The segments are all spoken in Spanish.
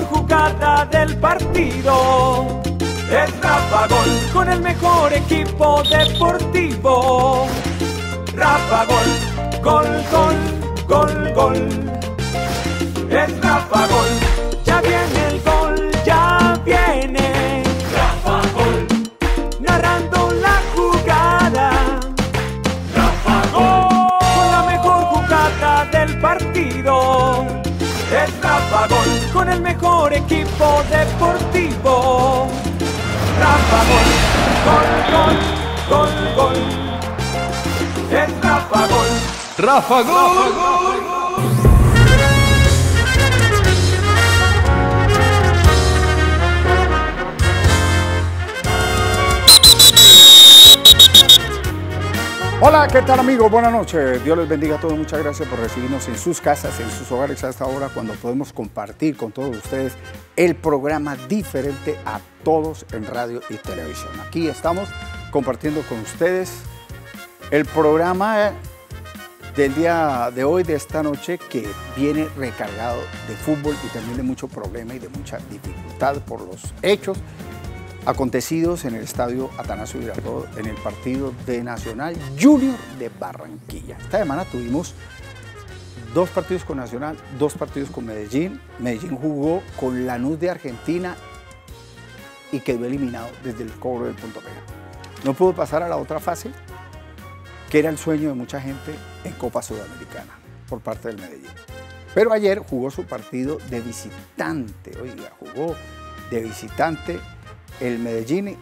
mejor jugada del partido es Rafa Gol, con el mejor equipo deportivo. Rafa Gol, gol, gol, gol, gol. Es Rafa Gol, ya viene el gol, ya viene. Rafa Gol, narrando la jugada. Rafa Gol, con la mejor jugada del partido. Es Rafa Gol, con el mejor equipo deportivo. Rafa Gol, gol, gol, gol, gol. Es Rafa Gol. Rafa Gol. Rafa Gol. Hola, ¿qué tal amigos? Buenas noches, Dios les bendiga a todos, muchas gracias por recibirnos en sus casas, en sus hogares a esta hora cuando podemos compartir con todos ustedes el programa diferente a todos en radio y televisión. Aquí estamos compartiendo con ustedes el programa del día de hoy, de esta noche, que viene recargado de fútbol y también de mucho problema y de mucha dificultad por los hechos acontecidos en el Estadio Atanasio Girardot en el partido de Nacional Junior de Barranquilla. Esta semana tuvimos dos partidos con Nacional, dos partidos con Medellín. Medellín jugó con Lanús de Argentina y quedó eliminado desde el cobro del punto penal. No pudo pasar a la otra fase, que era el sueño de mucha gente en Copa Sudamericana por parte del Medellín. Pero ayer jugó su partido de visitante, oiga, jugó de visitante el Medellín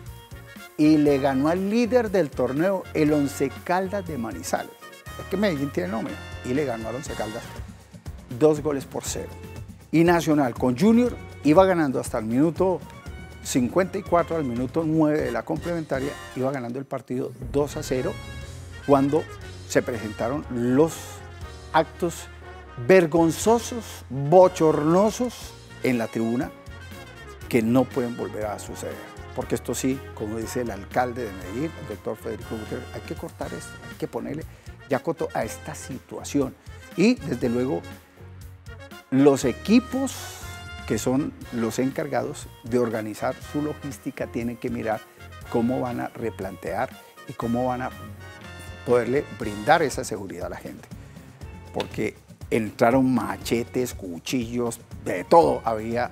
y le ganó al líder del torneo, el Once Caldas de Manizales. Es que Medellín tiene nómina y le ganó al Once Caldas 2 goles por 0. Y Nacional con Junior iba ganando hasta el minuto 54, al minuto 9 de la complementaria, iba ganando el partido 2-0 cuando se presentaron los actos vergonzosos, bochornosos en la tribuna, que no pueden volver a suceder, porque esto sí, como dice el alcalde de Medellín, el doctor Federico Gutiérrez, hay que cortar esto, hay que ponerle ya coto a esta situación. Y desde luego los equipos que son los encargados de organizar su logística tienen que mirar cómo van a replantear y cómo van a poderle brindar esa seguridad a la gente, porque entraron machetes, cuchillos, de todo había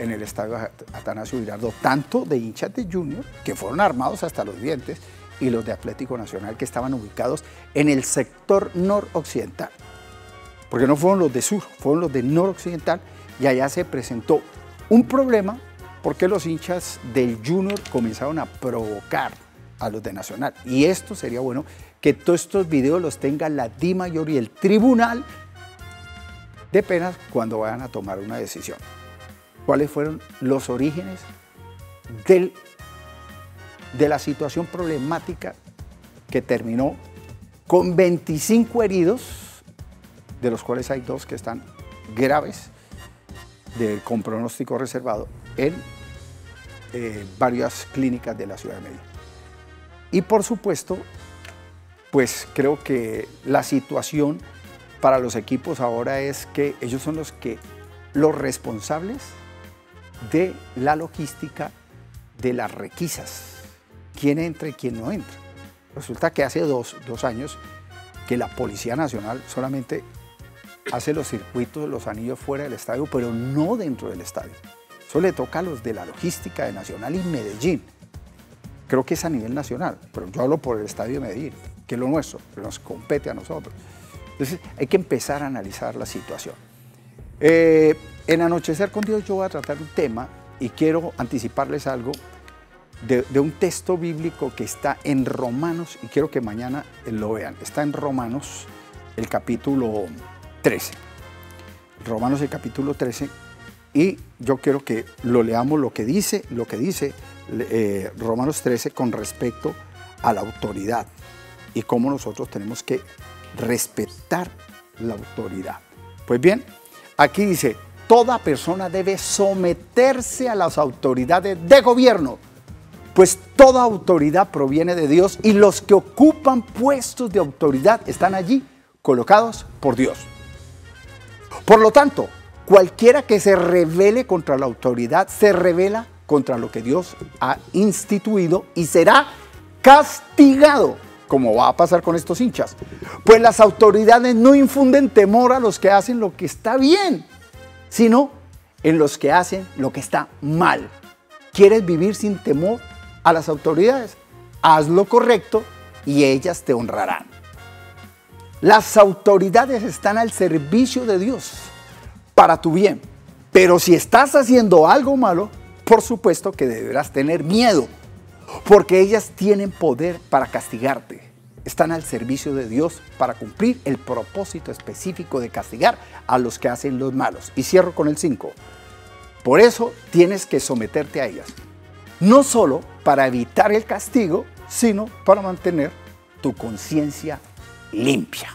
en el Estadio Atanasio Girardot, tanto de hinchas de Junior, que fueron armados hasta los dientes, y los de Atlético Nacional, que estaban ubicados en el sector noroccidental. Porque no fueron los de sur, fueron los de noroccidental, y allá se presentó un problema porque los hinchas del Junior comenzaron a provocar a los de Nacional. Y esto sería bueno que todos estos videos los tenga la Dimayor y el Tribunal de Penas cuando vayan a tomar una decisión. Cuáles fueron los orígenes de la situación problemática que terminó con 25 heridos, de los cuales hay 2 que están graves, con pronóstico reservado, en varias clínicas de la ciudad de Medellín. Y por supuesto, pues creo que la situación para los equipos ahora es que ellos son los responsables de la logística de las requisas, quién entra y quién no entra. Resulta que hace dos años que la Policía Nacional solamente hace los circuitos, los anillos fuera del estadio, pero no dentro del estadio. Eso le toca a los de la logística de Nacional y Medellín. Creo que es a nivel nacional, pero yo hablo por el estadio de Medellín, que es lo nuestro, que nos compete a nosotros. Entonces hay que empezar a analizar la situación. En Anochecer con Dios yo voy a tratar un tema y quiero anticiparles algo de un texto bíblico que está en Romanos y quiero que mañana lo vean. Está en Romanos el capítulo 13. Romanos el capítulo 13 y yo quiero que lo leamos lo que dice Romanos 13 con respecto a la autoridad y cómo nosotros tenemos que respetar la autoridad. Pues bien, aquí dice: toda persona debe someterse a las autoridades de gobierno, pues toda autoridad proviene de Dios y los que ocupan puestos de autoridad están allí colocados por Dios. Por lo tanto, Cualquiera que se rebele contra la autoridad se rebela contra lo que Dios ha instituido y será castigado, como va a pasar con estos hinchas. Pues las autoridades no infunden temor a los que hacen lo que está bien, sino en los que hacen lo que está mal. ¿Quieres vivir sin temor a las autoridades? Haz lo correcto y ellas te honrarán. Las autoridades están al servicio de Dios para tu bien, pero si estás haciendo algo malo, por supuesto que deberás tener miedo, porque ellas tienen poder para castigarte. Están al servicio de Dios para cumplir el propósito específico de castigar a los que hacen los malos. Y cierro con el 5. Por eso tienes que someterte a ellas, no solo para evitar el castigo, sino para mantener tu conciencia limpia.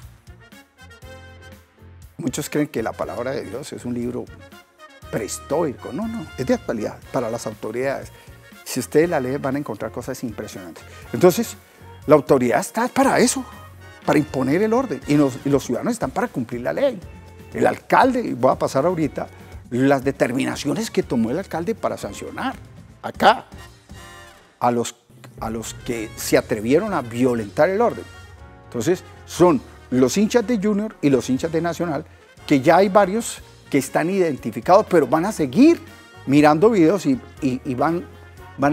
Muchos creen que la palabra de Dios es un libro prehistórico. No, no, es de actualidad para las autoridades. Si ustedes la leen van a encontrar cosas impresionantes. Entonces, la autoridad está para eso, para imponer el orden. Y los ciudadanos están para cumplir la ley. El alcalde, y voy a pasar ahorita, las determinaciones que tomó el alcalde para sancionar acá a los que se atrevieron a violentar el orden. Entonces, son los hinchas de Junior y los hinchas de Nacional, que ya hay varios que están identificados, pero van a seguir mirando videos y van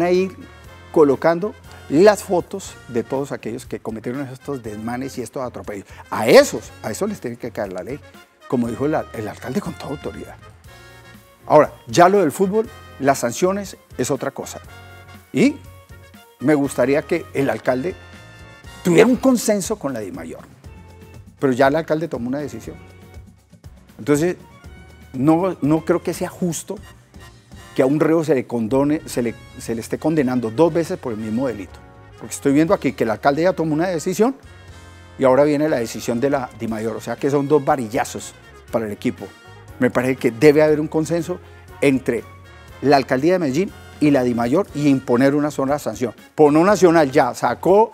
a ir colocando las fotos de todos aquellos que cometieron estos desmanes y estos atropellos. A esos les tiene que caer la ley, como dijo el alcalde con toda autoridad. Ahora, ya lo del fútbol, las sanciones es otra cosa. Y me gustaría que el alcalde tuviera un consenso con la Dimayor, pero ya el alcalde tomó una decisión. Entonces, no creo que sea justo que a un reo se le condone, se le esté condenando dos veces por el mismo delito. Porque estoy viendo aquí que el alcalde ya tomó una decisión y ahora viene la decisión de la Dimayor. O sea que son dos varillazos para el equipo. Me parece que debe haber un consenso entre la alcaldía de Medellín y la Dimayor y imponer una sola sanción. Por no Nacional ya sacó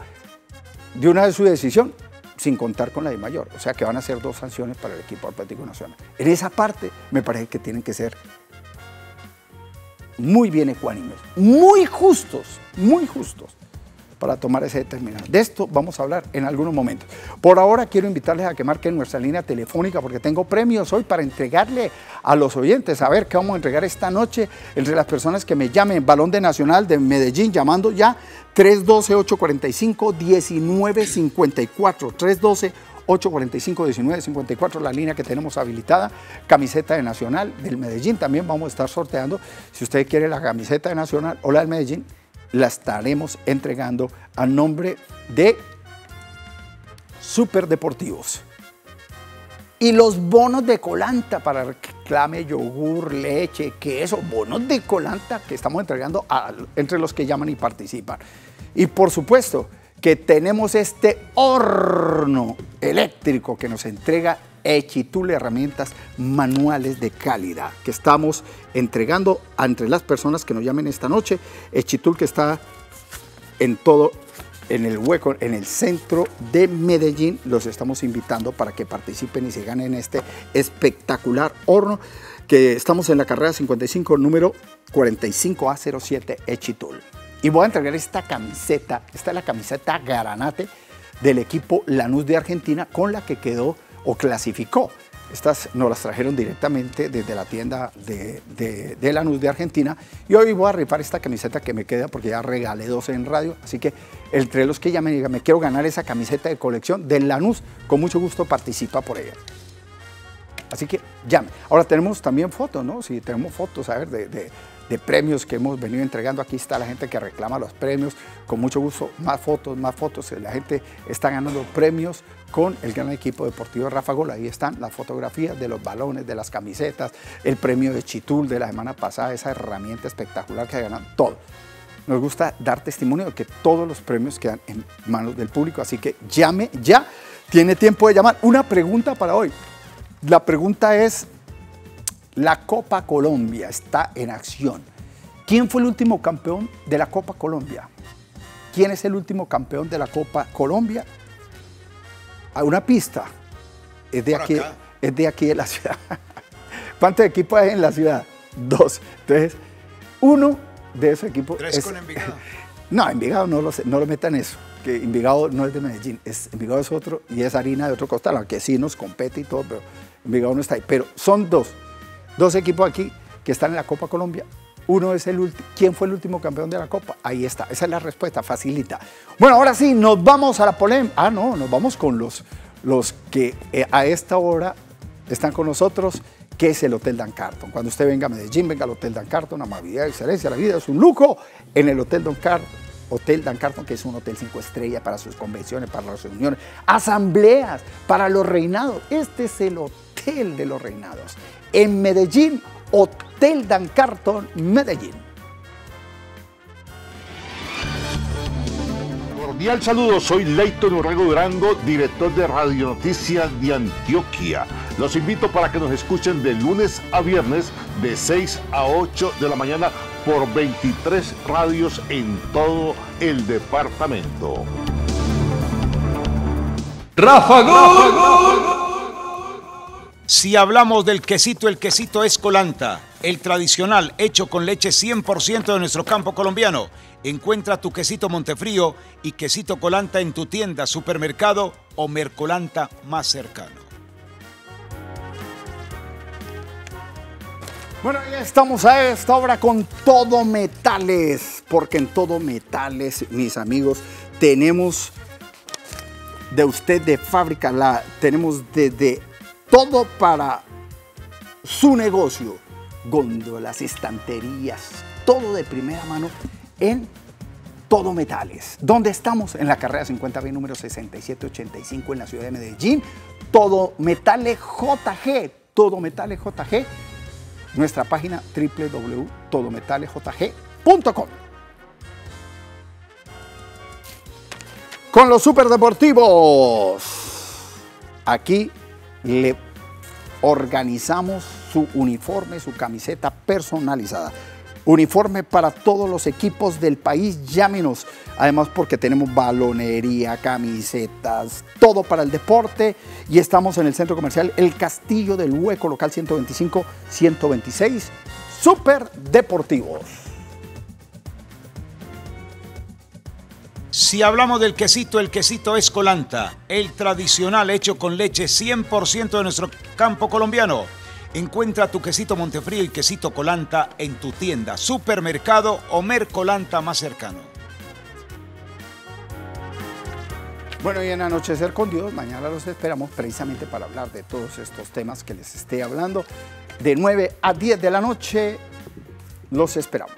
de una de su decisión sin contar con la Dimayor. O sea que van a ser dos sanciones para el equipo Atlético Nacional. En esa parte me parece que tienen que ser muy bien ecuánimes, muy justos para tomar ese determinante. De esto vamos a hablar en algunos momentos. Por ahora quiero invitarles a que marquen nuestra línea telefónica porque tengo premios hoy para entregarle a los oyentes. A ver qué vamos a entregar esta noche entre las personas que me llamen. Balón de Nacional de Medellín llamando ya 312-845-1954, 312 845-1954, la línea que tenemos habilitada, camiseta de Nacional del Medellín, también vamos a estar sorteando. Si usted quiere la camiseta de Nacional o la del Medellín, la estaremos entregando a nombre de Superdeportivos. Y los bonos de Colanta para reclame, yogur, leche, queso, bonos de Colanta que estamos entregando entre los que llaman y participan. Y por supuesto que tenemos este horno eléctrico que nos entrega Echitul, herramientas manuales de calidad que estamos entregando entre las personas que nos llamen esta noche. Echitul, que está en todo, en el hueco, en el centro de Medellín, los estamos invitando para que participen y se ganen este espectacular horno que estamos en la carrera 55, número 45A07, Echitul. Y voy a entregar esta camiseta, esta es la camiseta Garanate del equipo Lanús de Argentina con la que quedó o clasificó. Estas nos las trajeron directamente desde la tienda de Lanús de Argentina y hoy voy a rifar esta camiseta que me queda porque ya regalé 12 en radio, así que entre los que ya me digan, me quiero ganar esa camiseta de colección del Lanús, con mucho gusto participa por ella. Así que llame. Ahora tenemos también fotos, ¿no? Sí, tenemos fotos, a ver, de premios que hemos venido entregando. Aquí está la gente que reclama los premios, con mucho gusto, más fotos, la gente está ganando premios con el gran equipo deportivo Rafa Gol. Ahí están las fotografías de los balones, de las camisetas, el premio de Echitul de la semana pasada, esa herramienta espectacular que ganan todo. Nos gusta dar testimonio de que todos los premios quedan en manos del público, así que llame ya, tiene tiempo de llamar. Una pregunta para hoy, la pregunta es: la Copa Colombia está en acción. ¿Quién fue el último campeón de la Copa Colombia? ¿Quién es el último campeón de la Copa Colombia? Hay una pista. Es de aquí de la ciudad. ¿Cuántos equipos hay en la ciudad? 2. Entonces, uno de esos equipos... 3 es, con Envigado. No, Envigado no lo metan eso, que Envigado no es de Medellín, Envigado es otro y es harina de otro costal, aunque sí nos compete y todo, pero Envigado no está ahí. Pero son dos equipos aquí que están en la Copa Colombia. Uno es el último. ¿Quién fue el último campeón de la Copa? Ahí está. Esa es la respuesta, facilita. Bueno, ahora sí, nos vamos a la polémica. Ah, no, nos vamos con los que a esta hora están con nosotros, que es el Hotel Dann Carlton. Cuando usted venga a Medellín, venga al Hotel Dann Carlton, amabilidad, excelencia, la vida es un lujo en el Hotel Dann Carlton. Hotel Dann Carlton, que es un hotel 5 estrellas para sus convenciones, para las reuniones, asambleas, para los reinados. Este es el hotel de los reinados. En Medellín, Hotel Dann Carlton, Medellín. Cordial saludo, soy Leito Norrego Durango, director de Radio Noticias de Antioquia. Los invito para que nos escuchen de lunes a viernes de 6 a 8 de la mañana por 23 radios en todo el departamento. Rafa Gol. Si hablamos del quesito, el quesito es Colanta, el tradicional hecho con leche 100% de nuestro campo colombiano. Encuentra tu quesito Montefrío y quesito Colanta en tu tienda, supermercado o Mercolanta más cercano. Bueno, ya estamos a esta hora con Todometales, porque en Todometales, mis amigos, tenemos de usted de fábrica, tenemos desde... todo para su negocio, góndolas, estanterías, todo de primera mano en Todometales. ¿Dónde estamos? En la carrera 50B número 6785 en la ciudad de Medellín. Todometales JG, Todometales JG, nuestra página www.todometalesjg.com. Con los Superdeportivos, aquí le organizamos su uniforme, su camiseta personalizada. Uniforme para todos los equipos del país, llámenos. Además porque tenemos balonería, camisetas, todo para el deporte. Y estamos en el centro comercial El Castillo del Hueco, local 125-126, Superdeportivos. Si hablamos del quesito, el quesito es Colanta, el tradicional hecho con leche 100% de nuestro campo colombiano. Encuentra tu quesito Montefrío y quesito Colanta en tu tienda, supermercado o Mercolanta más cercano. Bueno, y en Anochecer con Dios, mañana los esperamos precisamente para hablar de todos estos temas que les esté hablando. De 9 a 10 de la noche, los esperamos.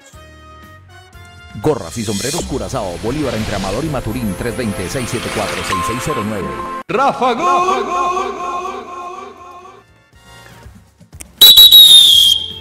Gorras y sombreros Curazao, Bolívar entre Amador y Maturín, 320-674-6609. ¡Rafa Gol!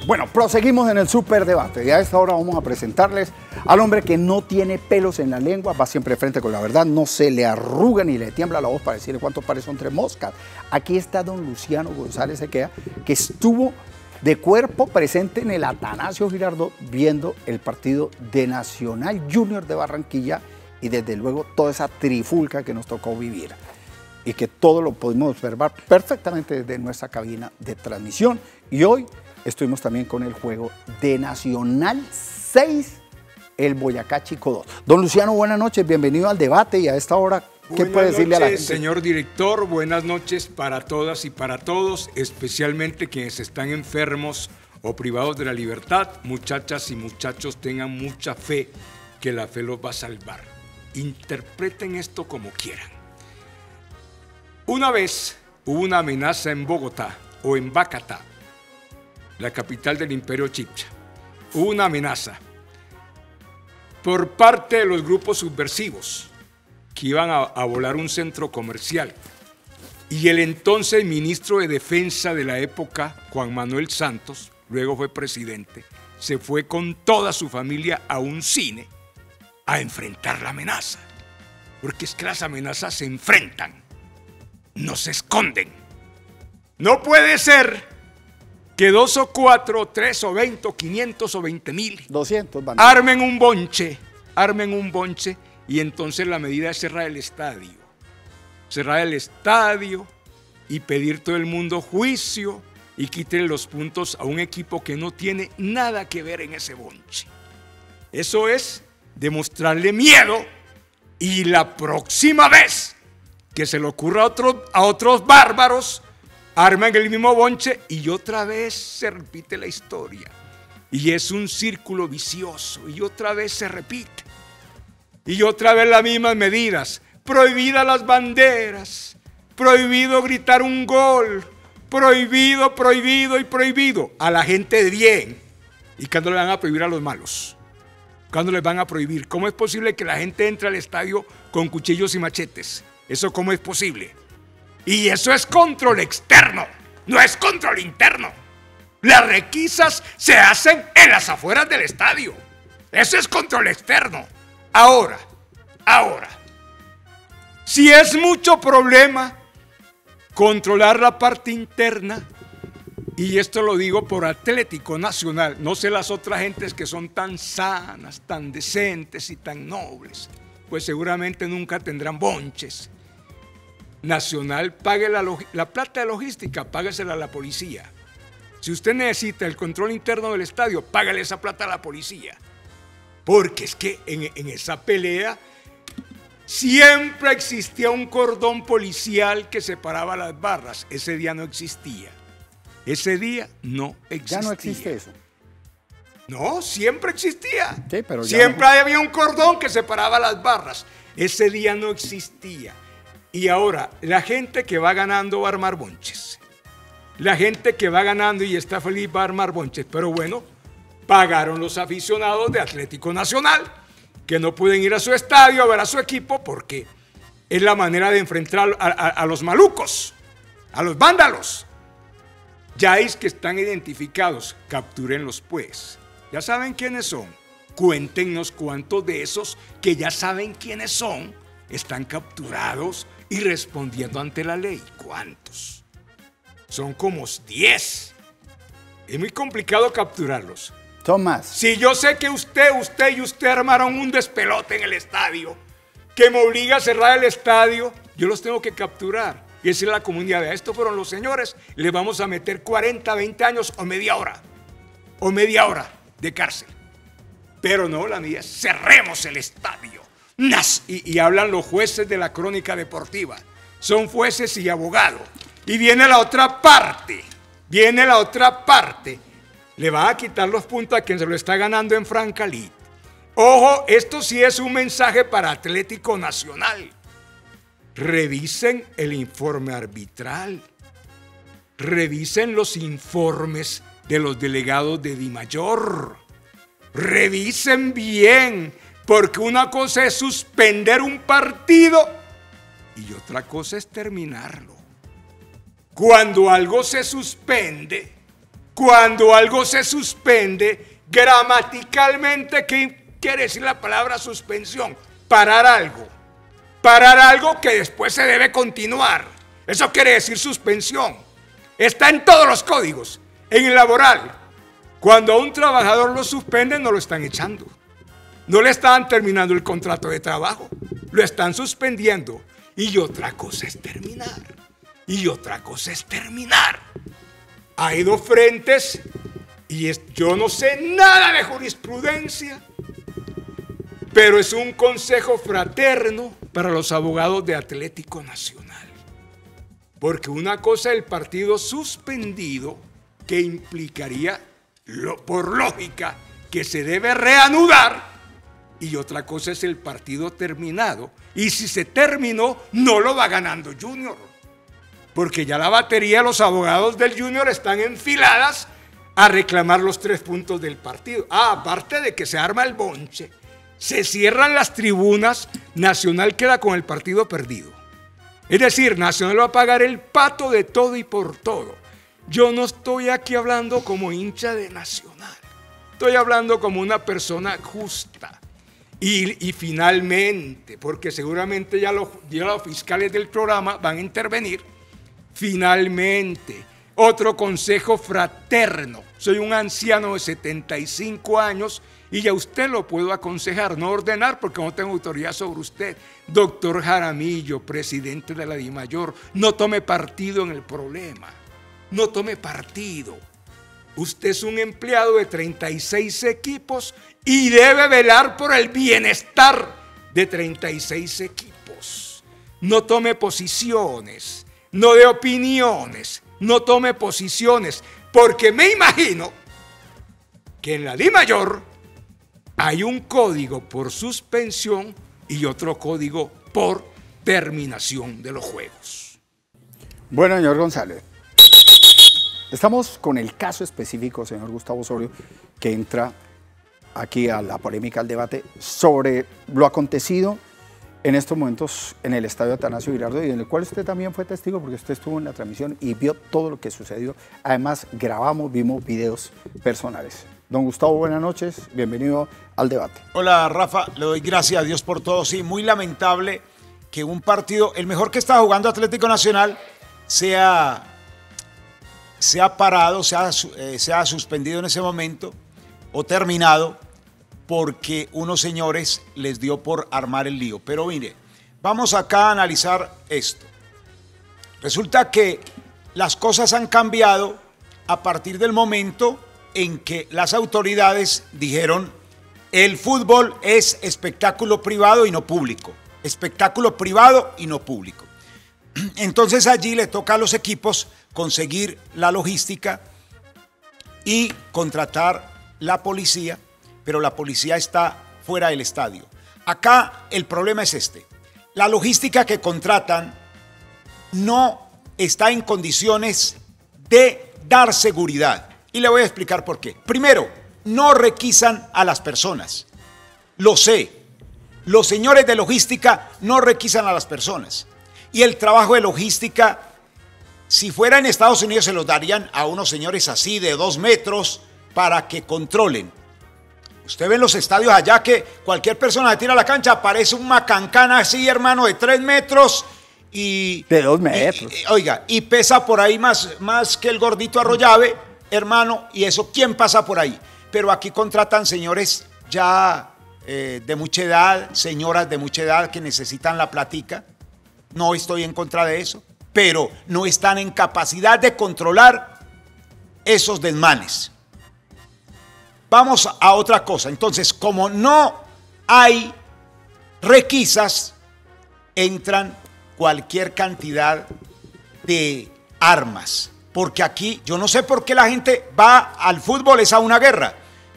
Bueno, proseguimos en el superdebate y a esta hora vamos a presentarles al hombre que no tiene pelos en la lengua, va siempre frente con la verdad, no se le arruga ni le tiembla la voz para decirle cuántos pares son 3 moscas. Aquí está don Luciano González Equea, que estuvo de cuerpo presente en el Atanasio Girardot viendo el partido de Nacional Junior de Barranquilla y desde luego toda esa trifulca que nos tocó vivir y que todo lo pudimos observar perfectamente desde nuestra cabina de transmisión. Y hoy estuvimos también con el juego de Nacional 6, el Boyacá Chicó 2. Don Luciano, buenas noches, bienvenido al debate y a esta hora... ¿Qué puede decirle a la gente? Señor director, buenas noches para todas y para todos, especialmente quienes están enfermos o privados de la libertad. Muchachas y muchachos, tengan mucha fe que la fe los va a salvar. Interpreten esto como quieran. Una vez hubo una amenaza en Bogotá o en Bacatá, la capital del Imperio Chipcha. Hubo una amenaza por parte de los grupos subversivos que iban a volar un centro comercial. Y el entonces ministro de Defensa de la época, Juan Manuel Santos, luego fue presidente, se fue con toda su familia a un cine a enfrentar la amenaza. Porque es que las amenazas se enfrentan, no se esconden. No puede ser que 2 o 4, 3 o 20 o 500 o 20.000... 200 armen un bonche, y entonces la medida es cerrar el estadio y pedir todo el mundo juicio y quiten los puntos a un equipo que no tiene nada que ver en ese bonche. Eso es demostrarle miedo, y la próxima vez que se le ocurra a otros bárbaros, arman el mismo bonche y otra vez se repite la historia. Y es un círculo vicioso, y otra vez se repite. Y otra vez las mismas medidas: prohibidas las banderas, prohibido gritar un gol, prohibido, prohibido y prohibido. A la gente de bien. ¿Y cuándo le van a prohibir a los malos? ¿Cuándo les van a prohibir? ¿Cómo es posible que la gente entre al estadio con cuchillos y machetes? ¿Eso cómo es posible? Y eso es control externo, no es control interno. Las requisas se hacen en las afueras del estadio. Eso es control externo. Ahora, si es mucho problema controlar la parte interna, y esto lo digo por Atlético Nacional, no sé las otras gentes que son tan sanas, tan decentes y tan nobles, pues seguramente nunca tendrán bonches. Nacional, pague la plata de logística, páguesela a la policía. Si usted necesita el control interno del estadio, págale esa plata a la policía. Porque es que en esa pelea siempre existía un cordón policial que separaba las barras. Ese día no existía. Ese día no existía. Ya no existe eso. No, siempre existía. Sí, pero siempre había un cordón que separaba las barras. Ese día no existía. Y ahora, la gente que va ganando va a armar bonches. La gente que va ganando y está feliz va a armar bonches. Pero bueno, pagaron los aficionados de Atlético Nacional, que no pueden ir a su estadio a ver a su equipo, porque es la manera de enfrentar a los malucos, a los vándalos. Ya es que están identificados, captúrenlos pues. Ya saben quiénes son. Cuéntenos cuántos de esos que ya saben quiénes son están capturados y respondiendo ante la ley. ¿Cuántos? Son como 10. Es muy complicado capturarlos. Son más. Si yo sé que usted y usted armaron un despelote en el estadio que me obliga a cerrar el estadio, yo los tengo que capturar. Y decirle a la comunidad: a estos fueron los señores, les vamos a meter 40, 20 años o media hora de cárcel. Pero no, la medida: cerremos el estadio. ¡Nas! Y hablan los jueces de la crónica deportiva. Son jueces y abogados. Y viene la otra parte, le van a quitar los puntos a quien se lo está ganando en franca lid. Ojo, esto sí es un mensaje para Atlético Nacional. Revisen el informe arbitral, revisen los informes de los delegados de Dimayor, revisen bien, porque una cosa es suspender un partido y otra cosa es terminarlo. Cuando algo se suspende, gramaticalmente, ¿qué quiere decir la palabra suspensión? Parar algo que después se debe continuar. Eso quiere decir suspensión. Está en todos los códigos, en el laboral. Cuando a un trabajador lo suspenden, no lo están echando. No le están terminando el contrato de trabajo, lo están suspendiendo. Y otra cosa es terminar. Hay dos frentes y yo no sé nada de jurisprudencia, pero es un consejo fraterno para los abogados de Atlético Nacional. Porque una cosa es el partido suspendido, que implicaría, por lógica, que se debe reanudar, y otra cosa es el partido terminado. Y si se terminó, no lo va ganando Junior. Porque ya la batería de los abogados del Junior están enfiladas a reclamar los 3 puntos del partido. Ah, aparte de que se arma el bonche, se cierran las tribunas, Nacional queda con el partido perdido. Es decir, Nacional va a pagar el pato de todo y por todo. Yo no estoy aquí hablando como hincha de Nacional. Estoy hablando como una persona justa. Y finalmente, porque seguramente ya los fiscales del programa van a intervenir, finalmente, otro consejo fraterno. Soy un anciano de 75 años y ya usted lo puedo aconsejar, no ordenar, porque no tengo autoridad sobre usted. Doctor Jaramillo, presidente de la Dimayor, no tome partido en el problema. no tome partido. Usted es un empleado de 36 equipos y debe velar por el bienestar de 36 equipos. No tome posiciones, no dé opiniones, no tome posiciones, porque me imagino que en la Dimayor hay un código por suspensión y otro código por terminación de los juegos. Bueno, señor González, estamos con el caso específico, señor Gustavo Osorio, que entra aquí a la polémica, al debate, sobre lo acontecido en estos momentos en el Estadio Atanasio Girardot, y en el cual usted también fue testigo, porque usted estuvo en la transmisión y vio todo lo que sucedió. Además, grabamos, vimos videos personales. Don Gustavo, buenas noches, bienvenido al debate. Hola, Rafa, le doy gracias a Dios por todo. Sí, muy lamentable que un partido, el mejor que está jugando Atlético Nacional, sea parado, sea suspendido en ese momento o terminado, porque unos señores les dio por armar el lío. Pero mire, vamos acá a analizar esto. Resulta que las cosas han cambiado a partir del momento en que las autoridades dijeron: el fútbol es espectáculo privado y no público. Espectáculo privado y no público. Entonces allí le toca a los equipos conseguir la logística y contratar la policía, pero la policía está fuera del estadio. Acá el problema es este: la logística que contratan no está en condiciones de dar seguridad. Y le voy a explicar por qué. Primero, no requisan a las personas. Lo sé, los señores de logística no requisan a las personas. Y el trabajo de logística, si fuera en Estados Unidos, se los darían a unos señores así de 2 metros para que controlen. Usted ve en los estadios allá que cualquier persona se tira a la cancha, aparece un macancana así, hermano, de 3 metros y... De 2 metros. Oiga, y pesa por ahí más que el gordito Arroyave, hermano, y eso, ¿quién pasa por ahí? Pero aquí contratan señores ya de mucha edad, señoras de mucha edad que necesitan la platica. No estoy en contra de eso, pero no están en capacidad de controlar esos desmanes. Vamos a otra cosa. Entonces, como no hay requisas, entran cualquier cantidad de armas. Porque aquí, yo no sé por qué la gente va al fútbol, es a una guerra.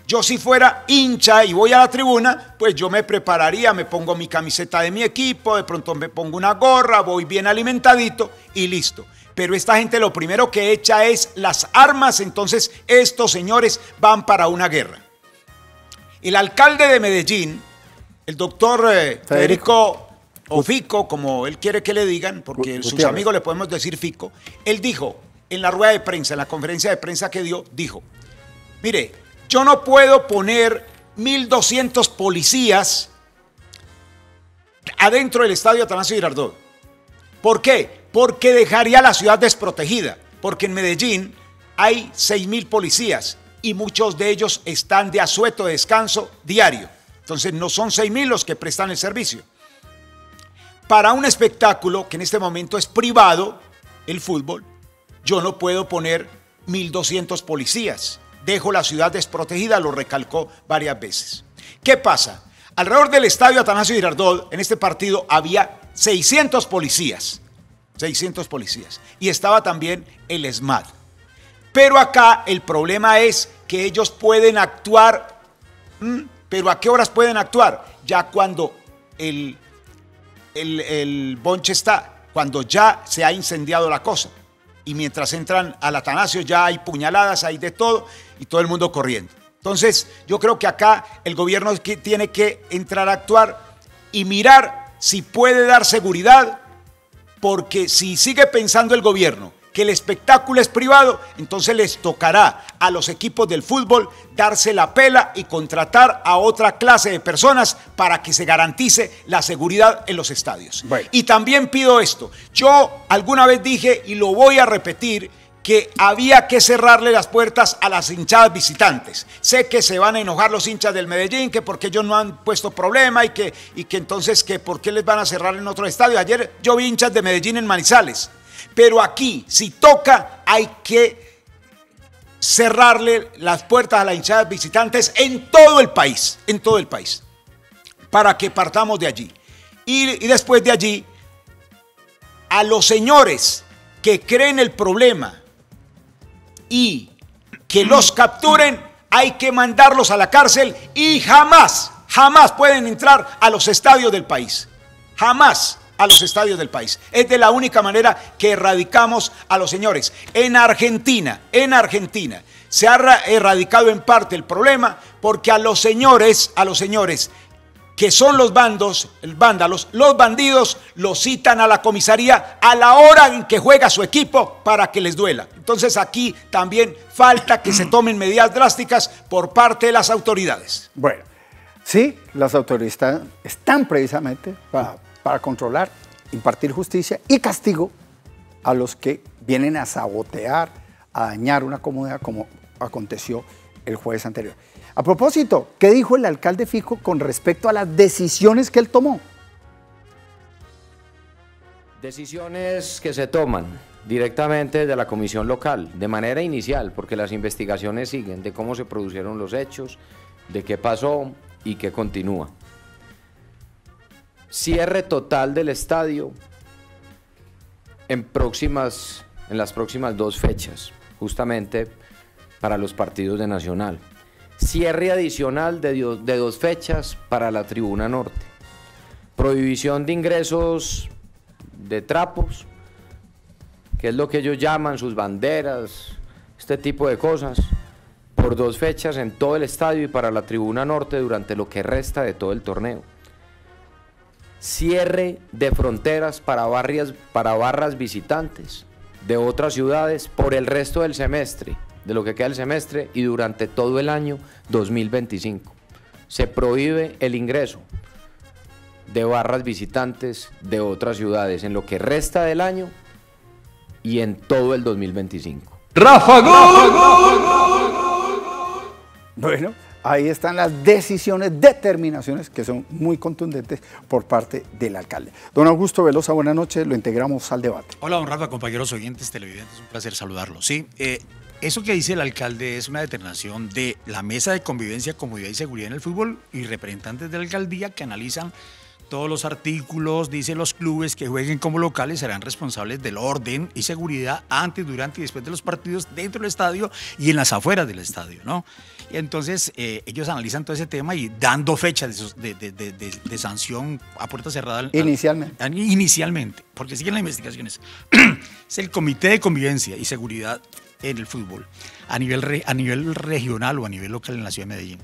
Yo, si fuera hincha y voy a la tribuna, pues yo me prepararía, me pongo mi camiseta de mi equipo, de pronto me pongo una gorra, voy bien alimentadito y listo. Pero esta gente lo primero que echa es las armas, entonces estos señores van para una guerra. El alcalde de Medellín, el doctor Federico o Fico, como él quiere que le digan, porque sus amigos le podemos decir Fico, él dijo en la rueda de prensa, en la conferencia de prensa que dio, dijo: mire, yo no puedo poner 1.200 policías adentro del Estadio Atanasio Girardot. ¿Por qué? Porque dejaría la ciudad desprotegida. Porque en Medellín hay 6.000 policías y muchos de ellos están de asueto, de descanso diario. Entonces no son 6.000 los que prestan el servicio. Para un espectáculo que en este momento es privado, el fútbol, yo no puedo poner 1.200 policías. Dejo la ciudad desprotegida, lo recalcó varias veces. ¿Qué pasa? Alrededor del Estadio Atanasio Girardot, en este partido, había 600 policías. 600 policías. Y estaba también el ESMAD. Pero acá el problema es que ellos pueden actuar. ¿Pero a qué horas pueden actuar? Ya cuando el bonche está, cuando ya se ha incendiado la cosa. Y mientras entran al Atanasio ya hay puñaladas, hay de todo y todo el mundo corriendo. Entonces yo creo que acá el gobierno tiene que entrar a actuar y mirar si puede dar seguridad, porque si sigue pensando el gobierno que el espectáculo es privado, entonces les tocará a los equipos del fútbol darse la pela y contratar a otra clase de personas para que se garantice la seguridad en los estadios. Bueno. Y también pido esto. Yo alguna vez dije, y lo voy a repetir, que había que cerrarle las puertas a las hinchadas visitantes. Sé que se van a enojar los hinchas del Medellín, que porque ellos no han puesto problema y que entonces que por qué les van a cerrar en otro estadio. Ayer yo vi hinchas de Medellín en Manizales. Pero aquí, si toca, hay que cerrarle las puertas a las hinchadas visitantes en todo el país, para que partamos de allí. Y después de allí, a los señores que creen el problema y que los capturen, hay que mandarlos a la cárcel y jamás, jamás pueden entrar a los estadios del país. Jamás a los estadios del país. Es de la única manera que erradicamos a los señores. En Argentina, se ha erradicado en parte el problema porque a los señores que son los bandos, vándalos, los bandidos, los citan a la comisaría a la hora en que juega su equipo para que les duela. Entonces aquí también falta que se tomen medidas drásticas por parte de las autoridades. Bueno, sí, las autoridades están precisamente para controlar, impartir justicia y castigo a los que vienen a sabotear, a dañar una comunidad como aconteció el jueves anterior. A propósito, ¿qué dijo el alcalde Fico con respecto a las decisiones que él tomó? Decisiones que se toman directamente de la comisión local, de manera inicial, porque las investigaciones siguen de cómo se produjeron los hechos, de qué pasó y qué continúa. Cierre total del estadio en las próximas dos fechas, justamente para los partidos de Nacional. Cierre adicional de dos fechas para la Tribuna Norte. Prohibición de ingresos de trapos, que es lo que ellos llaman sus banderas, este tipo de cosas, por dos fechas en todo el estadio y para la Tribuna Norte durante lo que resta de todo el torneo. Cierre de fronteras para barras visitantes de otras ciudades por el resto del semestre, de lo que queda el semestre y durante todo el año 2025. Se prohíbe el ingreso de barras visitantes de otras ciudades en lo que resta del año y en todo el 2025. ¡Rafa Gol! Bueno, ahí están las decisiones, determinaciones que son muy contundentes por parte del alcalde. Don Augusto Velosa, buenas noches, lo integramos al debate. Hola, don Rafa, compañeros oyentes, televidentes, un placer saludarlo. Sí, eso que dice el alcalde es una determinación de la Mesa de Convivencia, Comodidad y Seguridad en el Fútbol y representantes de la alcaldía que analizan todos los artículos. Dice los clubes que jueguen como locales serán responsables del orden y seguridad antes, durante y después de los partidos dentro del estadio y en las afueras del estadio, ¿no? Y entonces ellos analizan todo ese tema y dando fechas de sanción a puerta cerrada. Inicialmente. Inicialmente, porque siguen las investigaciones. Es el Comité de Convivencia y Seguridad en el fútbol, a nivel regional o a nivel local en la ciudad de Medellín.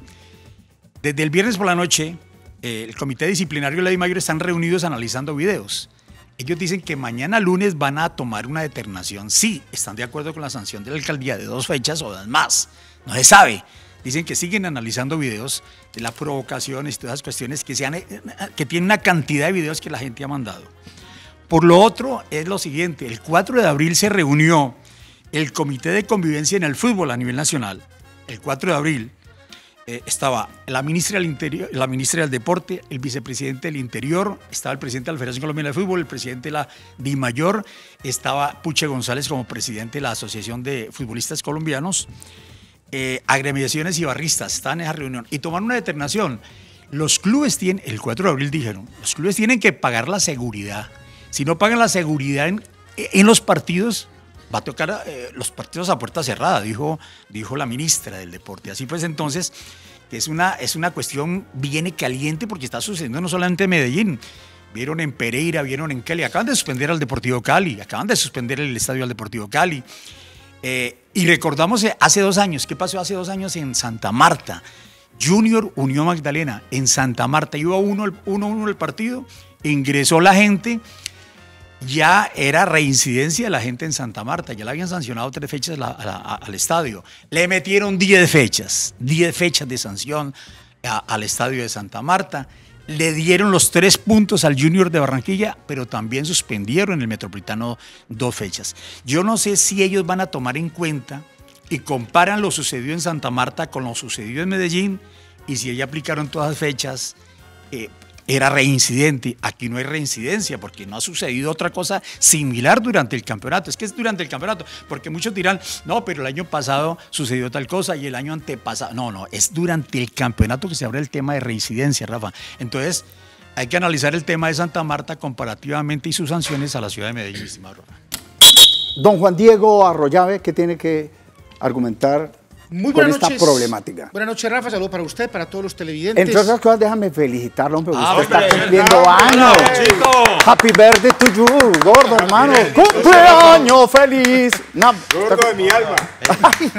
Desde el viernes por la noche, el Comité Disciplinario de la Dimayor están reunidos analizando videos. Ellos dicen que mañana lunes van a tomar una determinación. Sí, están de acuerdo con la sanción de la alcaldía de dos fechas o más. No se sabe. Dicen que siguen analizando videos de las provocaciones y todas las cuestiones que tienen una cantidad de videos que la gente ha mandado. Por lo otro, es lo siguiente. El 4 de abril se reunió el Comité de Convivencia en el Fútbol a nivel nacional. El 4 de abril estaba la ministra del Interior, la ministra del Deporte, el vicepresidente del Interior, estaba el presidente de la Federación Colombiana de Fútbol, el presidente de la Dimayor, estaba Puche González como presidente de la Asociación de Futbolistas Colombianos, agremiaciones y barristas, estaban en esa reunión y tomaron una determinación. Los clubes tienen, el 4 de abril dijeron, los clubes tienen que pagar la seguridad. Si no pagan la seguridad en los partidos, va a tocar los partidos a puerta cerrada, dijo la ministra del Deporte. Así pues, entonces, es una cuestión viene caliente porque está sucediendo no solamente en Medellín. Vieron en Pereira, vieron en Cali. Acaban de suspender al Deportivo Cali, acaban de suspender el estadio al Deportivo Cali. Y recordamos hace 2 años, ¿qué pasó hace 2 años en Santa Marta? Junior Unión Magdalena en Santa Marta. Iba 1-1 el partido, ingresó la gente. Ya era reincidencia de la gente en Santa Marta, ya le habían sancionado 3 fechas al estadio. Le metieron 10 fechas, 10 fechas de sanción al estadio de Santa Marta. Le dieron los 3 puntos al Junior de Barranquilla, pero también suspendieron el Metropolitano 2 fechas. Yo no sé si ellos van a tomar en cuenta y comparan lo sucedido en Santa Marta con lo sucedido en Medellín y si ya aplicaron todas las fechas era reincidente. Aquí no hay reincidencia porque no ha sucedido otra cosa similar durante el campeonato. Es que es durante el campeonato, porque muchos dirán, no, pero el año pasado sucedió tal cosa y el año antepasado. No, no, es durante el campeonato que se abre el tema de reincidencia, Rafa. Entonces, hay que analizar el tema de Santa Marta comparativamente y sus sanciones a la ciudad de Medellín, estimado Rafa. Don Juan Diego Arroyave, ¿qué tiene que argumentar con esta problemática? Buenas noches, Rafa, saludos para usted, para todos los televidentes. Entre otras cosas, déjame felicitarlo, hombre, usted está cumpliendo años. Happy birthday to you, gordo, hermano. ¡Cumpleaños feliz! Gordo de mi alma.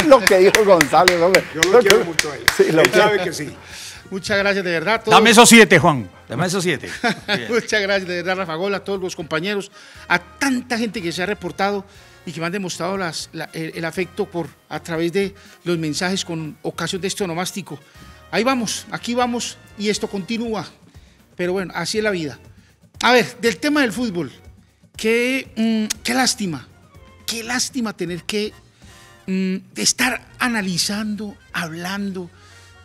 Lo que dijo González, hombre. Yo lo quiero mucho a él. Él sabe que sí. Muchas gracias, de verdad. Dame esos 7, Juan. Dame esos 7. Muchas gracias, de verdad, Rafa Gol, a todos los compañeros, a tanta gente que se ha reportado y que me han demostrado el afecto a través de los mensajes con ocasión de este onomástico. Ahí vamos, aquí vamos y esto continúa. Pero bueno, así es la vida. A ver, del tema del fútbol, qué lástima tener que estar analizando, hablando,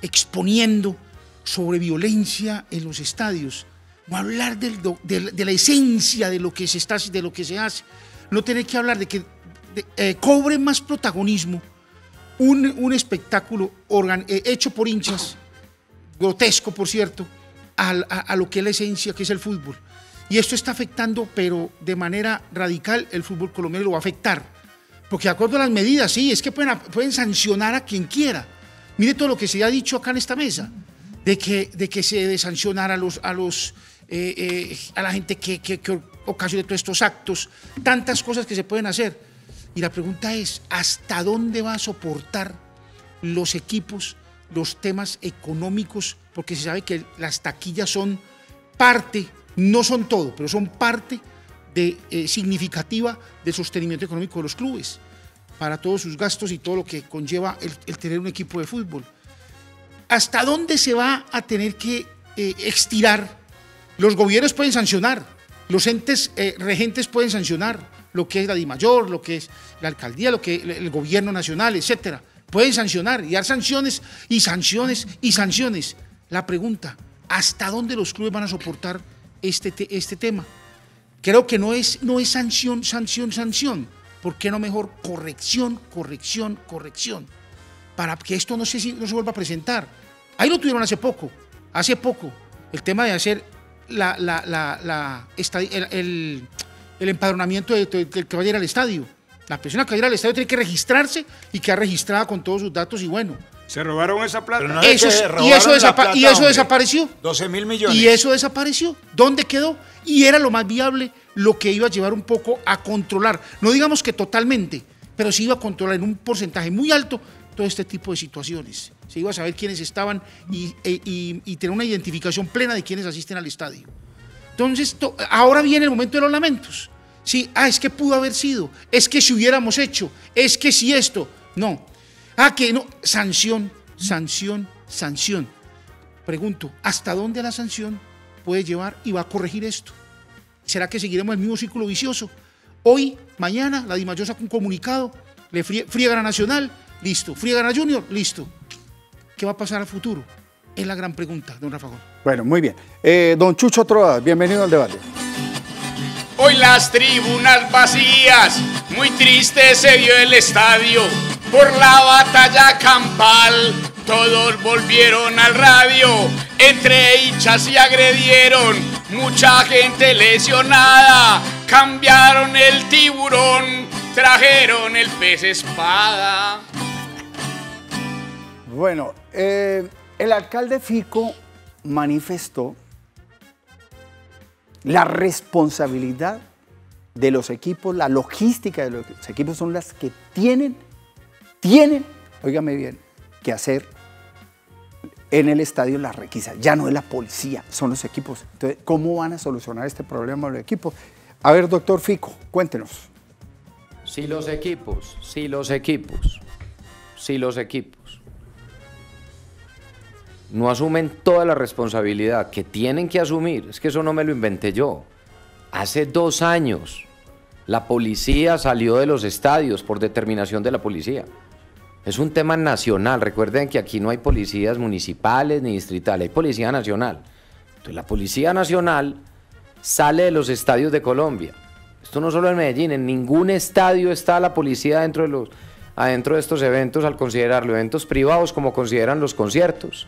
exponiendo sobre violencia en los estadios, no hablar de la esencia de lo que se está, de lo que se hace. No tener que hablar de que cobre más protagonismo un espectáculo hecho por hinchas, grotesco por cierto, a lo que es la esencia, que es el fútbol. Y esto está afectando, pero de manera radical, el fútbol colombiano lo va a afectar. Porque de acuerdo a las medidas, sí, es que pueden sancionar a quien quiera. Mire todo lo que se ha dicho acá en esta mesa, de que se debe sancionar a la gente que ocasiona todos estos actos, tantas cosas que se pueden hacer. Y la pregunta es, ¿hasta dónde va a soportar los equipos los temas económicos? Porque se sabe que las taquillas son parte, no son todo, pero son parte significativa del sostenimiento económico de los clubes, para todos sus gastos y todo lo que conlleva el tener un equipo de fútbol. ¿Hasta dónde se va a tener que estirar? Los gobiernos pueden sancionar, los entes regentes pueden sancionar, lo que es la Dimayor, lo que es la alcaldía, lo que es el gobierno nacional, etcétera. Pueden sancionar y dar sanciones y sanciones y sanciones. La pregunta, ¿hasta dónde los clubes van a soportar este tema? Creo que no es sanción, sanción, sanción. ¿Por qué no mejor corrección, corrección, corrección? Para que esto no se vuelva a presentar. Ahí lo tuvieron hace poco, el tema de hacer el empadronamiento del que va a ir al estadio. La persona que va a ir al estadio tiene que registrarse y quedar registrada con todos sus datos y bueno. Se robaron esa plata. No es eso desapareció. 12.000 millones. Y eso desapareció. ¿Dónde quedó? Y era lo más viable, lo que iba a llevar un poco a controlar. No digamos que totalmente, pero sí iba a controlar en un porcentaje muy alto todo este tipo de situaciones. Se iba a saber quiénes estaban y tener una identificación plena de quiénes asisten al estadio. Entonces, ahora viene el momento de los lamentos. Sí, es que pudo haber sido, es que si hubiéramos hecho, es que si esto, no. Que no, sanción, sanción, sanción. Pregunto, ¿hasta dónde la sanción puede llevar y va a corregir esto? ¿Será que seguiremos el mismo círculo vicioso? Hoy, mañana, la Dimayor saca un comunicado, le friegan a Nacional, listo. Friegan a Junior, listo. ¿Qué va a pasar al futuro? Es la gran pregunta, don Rafa Gol. Bueno, muy bien. Don Chucho Troa, bienvenido al debate. Hoy las tribunas vacías, muy triste se vio el estadio. Por la batalla campal, todos volvieron al radio. Entre hinchas se agredieron, mucha gente lesionada. Cambiaron el tiburón, trajeron el pez espada. Bueno, el alcalde Fico manifestó la responsabilidad de los equipos, la logística de los equipos son las que tienen, óigame bien, que hacer en el estadio las requisas. Ya no es la policía, son los equipos. Entonces, ¿cómo van a solucionar este problema los equipos? A ver, doctor Fico, cuéntenos. Si los equipos no asumen toda la responsabilidad que tienen que asumir, es que eso no me lo inventé yo. Hace 2 años la policía salió de los estadios por determinación de la policía. Es un tema nacional, recuerden que aquí no hay policías municipales ni distritales, hay policía nacional. Entonces la Policía Nacional sale de los estadios de Colombia. Esto no solo en Medellín, en ningún estadio está la policía adentro de estos eventos, al considerarlo eventos privados, como consideran los conciertos.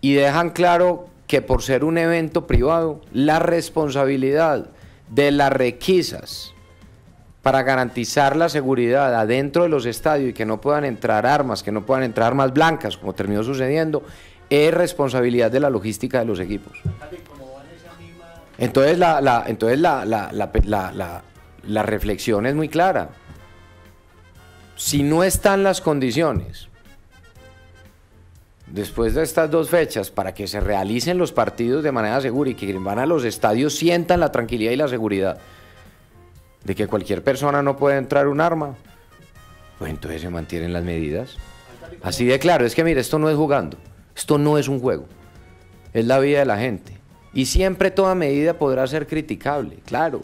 Y dejan claro que por ser un evento privado, la responsabilidad de las requisas para garantizar la seguridad adentro de los estadios y que no puedan entrar armas, que no puedan entrar armas blancas, como terminó sucediendo, es responsabilidad de la logística de los equipos. Entonces la reflexión es muy clara. Si no están las condiciones, después de estas dos fechas, para que se realicen los partidos de manera segura y que van a los estadios sientan la tranquilidad y la seguridad de que cualquier persona no puede entrar un arma, pues entonces se mantienen las medidas. Así de claro, es que mire, esto no es jugando, esto no es un juego, es la vida de la gente. Y siempre toda medida podrá ser criticable, claro.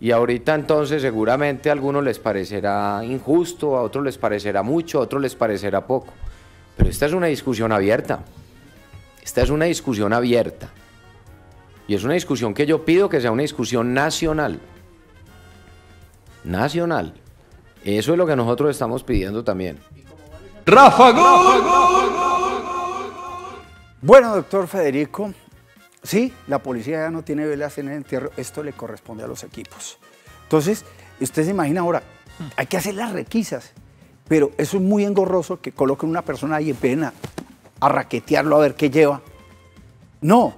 Y ahorita entonces seguramente a algunos les parecerá injusto, a otros les parecerá mucho, a otros les parecerá poco. Pero esta es una discusión abierta. Esta es una discusión abierta. Y es una discusión que yo pido que sea una discusión nacional. Nacional. Eso es lo que nosotros estamos pidiendo también. ¡Rafa Gol! Bueno, doctor Federico. Sí, la policía ya no tiene velas en el entierro, esto le corresponde a los equipos. Entonces, usted se imagina ahora, hay que hacer las requisas, pero eso es muy engorroso que coloquen una persona ahí y empiecen a raquetearlo a ver qué lleva. No,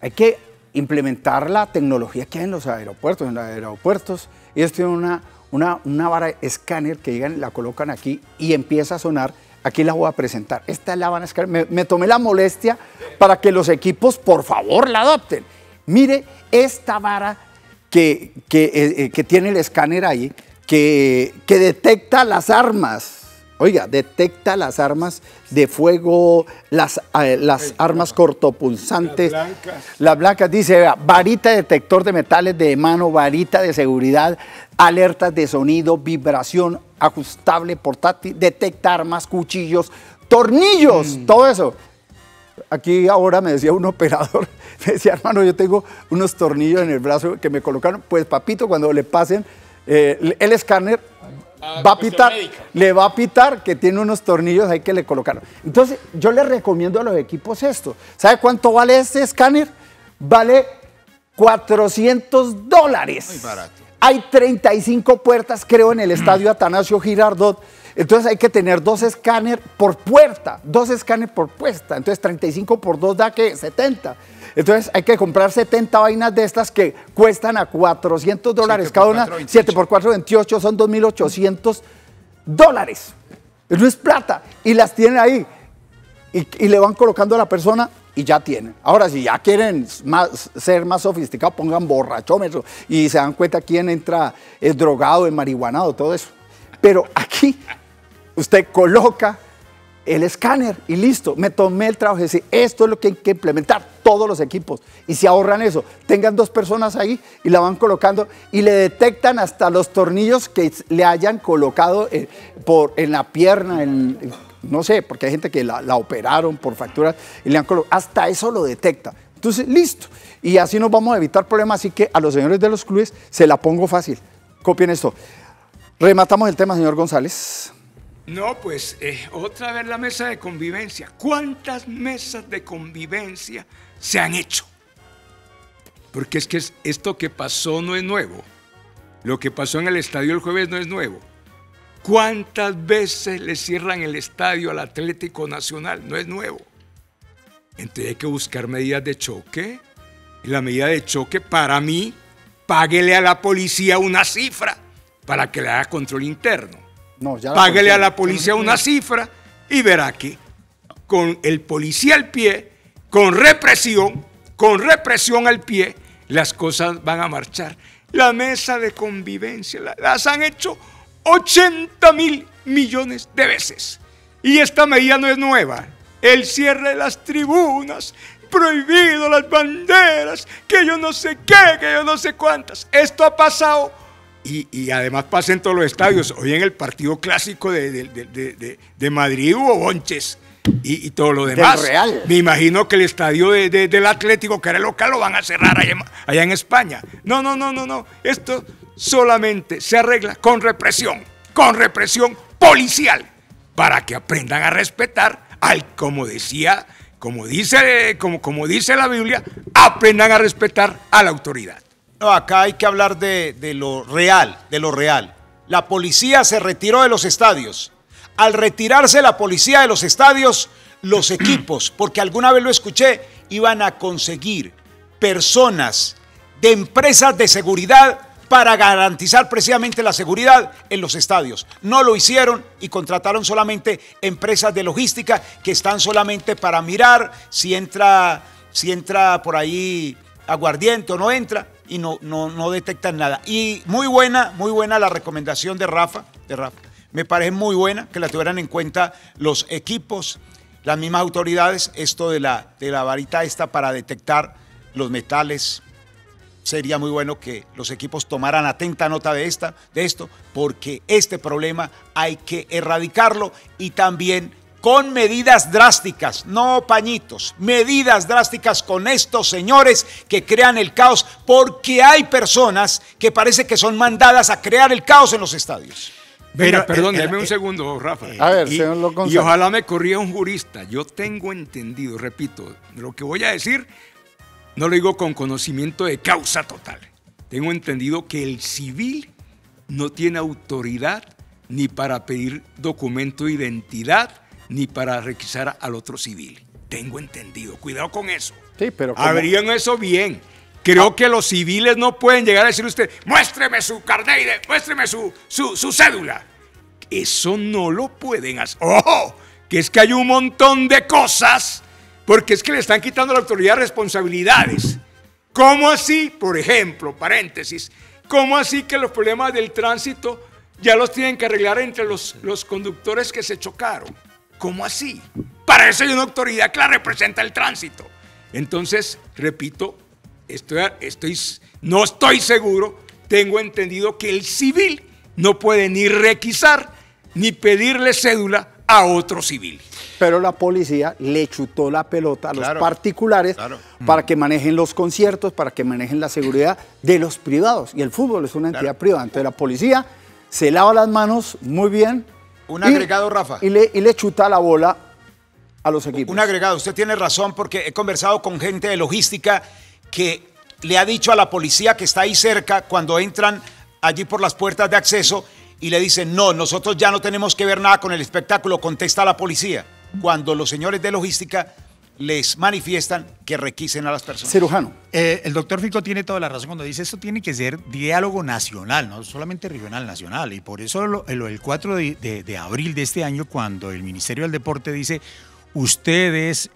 hay que implementar la tecnología que hay en los aeropuertos. En los aeropuertos ellos tienen una vara escáner que llegan, la colocan aquí y empieza a sonar. Aquí la voy a presentar. Esta la van a escalar. Me tomé la molestia para que los equipos, por favor, la adopten. Mire esta vara que tiene el escáner ahí, que detecta las armas. Oiga, detecta las armas de fuego, las armas cortopulsantes. Las blancas. Dice, vea, varita detector de metales de mano, varita de seguridad, alertas de sonido, vibración, ajustable, portátil, detecta armas, cuchillos, tornillos, todo eso. Aquí ahora me decía un operador, me decía, hermano, yo tengo unos tornillos en el brazo que me colocaron. Pues papito, cuando le pasen el escáner, va a pitar, le va a pitar que tiene unos tornillos ahí que le colocaron. Entonces, yo le recomiendo a los equipos esto. ¿Sabe cuánto vale este escáner? Vale $400. Muy barato. Hay 35 puertas, creo, en el estadio Atanasio Girardot. Entonces hay que tener dos escáneres por puerta, dos escáneres por puesta. Entonces 35 por 2 da que 70. Entonces hay que comprar 70 vainas de estas que cuestan a $400 cada una. 7 por 4, 28 son $2.800. No es plata. Y las tienen ahí. Y le van colocando a la persona. Y ya tienen. Ahora, si ya quieren ser más sofisticados, pongan borrachómetro y se dan cuenta quién entra el drogado, el marihuanado, todo eso. Pero aquí usted coloca el escáner y listo. Me tomé el trabajo de decir, esto es lo que hay que implementar todos los equipos. Y se ahorran eso. Tengan dos personas ahí y la van colocando y le detectan hasta los tornillos que le hayan colocado en la pierna, no sé, porque hay gente que la operaron por fracturas y le han colocado, hasta eso lo detecta. Entonces, listo. Y así nos vamos a evitar problemas. Así que a los señores de los clubes se la pongo fácil. Copien esto. Rematamos el tema, señor González. No, pues otra vez la mesa de convivencia. ¿Cuántas mesas de convivencia se han hecho? Porque es que esto que pasó no es nuevo. Lo que pasó en el estadio el jueves no es nuevo. ¿Cuántas veces le cierran el estadio al Atlético Nacional? No es nuevo. Entonces hay que buscar medidas de choque. Y la medida de choque, para mí, páguele a la policía una cifra para que le haga control interno. No, ya páguele a la policía una cifra y verá que con el policía al pie, con represión al pie, las cosas van a marchar. La mesa de convivencia, las han hecho 80.000 millones de veces. Y esta medida no es nueva. El cierre de las tribunas, prohibido las banderas, que yo no sé qué, que yo no sé cuántas. Esto ha pasado y además pasa en todos los estadios. Hoy en el partido clásico de Madrid hubo bonches. y todo lo demás. Real. Me imagino que el estadio del Atlético, que era local, lo van a cerrar allá en España. No, no, no, no, no. Esto solamente se arregla con represión policial, para que aprendan a respetar al, como dice la Biblia, aprendan a respetar a la autoridad. No, acá hay que hablar de lo real, de lo real. La policía se retiró de los estadios. Al retirarse la policía de los estadios, los equipos, porque alguna vez lo escuché, iban a conseguir personas de empresas de seguridad para garantizar precisamente la seguridad en los estadios. No lo hicieron y contrataron solamente empresas de logística que están solamente para mirar si entra por ahí aguardiente o no entra, y no detectan nada. Y muy buena la recomendación de Rafa. Me parece muy buena que la tuvieran en cuenta los equipos, las mismas autoridades, esto de la varita esta para detectar los metales. Sería muy bueno que los equipos tomaran atenta nota de esto, porque este problema hay que erradicarlo, y también con medidas drásticas, no pañitos, medidas drásticas con estos señores que crean el caos, porque hay personas que parece que son mandadas a crear el caos en los estadios. Mira, perdón, déjeme un segundo, Rafa. A ver, y ojalá me corría un jurista. Yo tengo entendido, repito, lo que voy a decir. No lo digo con conocimiento de causa total. Tengo entendido que el civil no tiene autoridad ni para pedir documento de identidad, ni para requisar al otro civil. Tengo entendido. Cuidado con eso. Sí, pero abrían eso bien. Creo que los civiles no pueden llegar a decir a usted, muéstreme su carnet, muéstreme su cédula. Eso no lo pueden hacer. ¡Ojo! Que es que hay un montón de cosas, porque es que le están quitando a la autoridad responsabilidades. ¿Cómo así? Por ejemplo, paréntesis, ¿cómo así que los problemas del tránsito ya los tienen que arreglar entre los conductores que se chocaron? ¿Cómo así? Para eso hay una autoridad que la representa el tránsito. Entonces, repito, no estoy seguro, tengo entendido que el civil no puede ni requisar ni pedirle cédula a otro civil. Pero la policía le chutó la pelota a los particulares para que manejen los conciertos, para que manejen la seguridad de los privados. Y el fútbol es una entidad privada. Entonces la policía se lava las manos muy bien. Un agregado, Rafa. Y le chuta la bola a los equipos. Un agregado, usted tiene razón, porque he conversado con gente de logística que le ha dicho a la policía que está ahí cerca, cuando entran allí por las puertas de acceso, y le dicen, no, nosotros ya no tenemos que ver nada con el espectáculo, contesta la policía, cuando los señores de logística les manifiestan que requisen a las personas. Cirujano. El doctor Fico tiene toda la razón cuando dice, esto tiene que ser diálogo nacional, no solamente regional, nacional, y por eso el 4 de abril de este año, cuando el Ministerio del Deporte dice, ustedes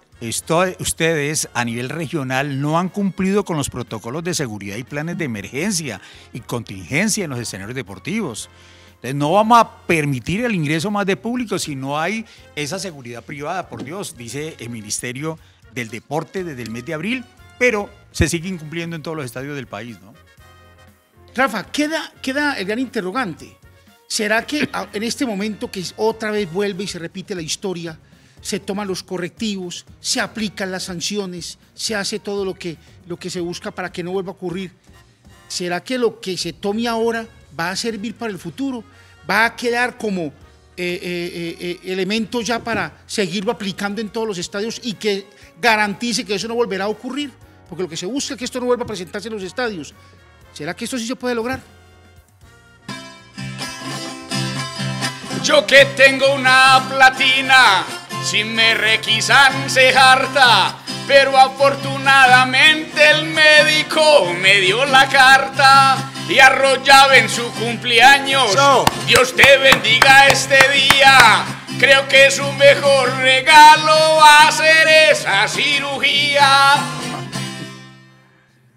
a nivel regional no han cumplido con los protocolos de seguridad y planes de emergencia y contingencia en los escenarios deportivos. Entonces, no vamos a permitir el ingreso más de público si no hay esa seguridad privada, por Dios, dice el Ministerio del Deporte desde el mes de abril, pero se sigue incumpliendo en todos los estadios del país, ¿no? Rafa, queda el gran interrogante. ¿Será que en este momento que otra vez vuelve y se repite la historia, se toman los correctivos, se aplican las sanciones, se hace todo lo que se busca para que no vuelva a ocurrir? ¿Será que lo que se tome ahora va a servir para el futuro? ¿Va a quedar como elemento ya para seguirlo aplicando en todos los estadios y que garantice que eso no volverá a ocurrir? Porque lo que se busca es que esto no vuelva a presentarse en los estadios. ¿Será que esto sí se puede lograr? Yo que tengo una platina, si me requisan se harta, pero afortunadamente el médico me dio la carta. Y Arroyave en su cumpleaños, Dios te bendiga este día. Creo que su mejor regalo va a ser esa cirugía.